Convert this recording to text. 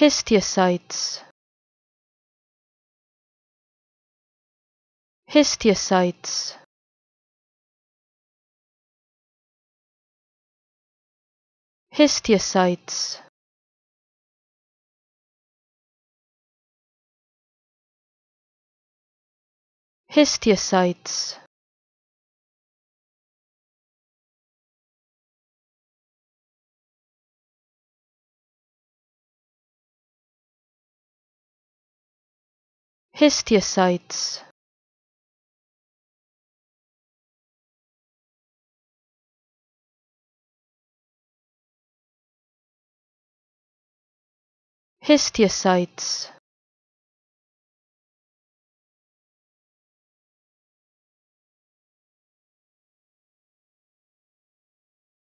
Histiocytes. Histiocytes. Histiocytes. Histiocytes. Histiocytes. Histiocytes.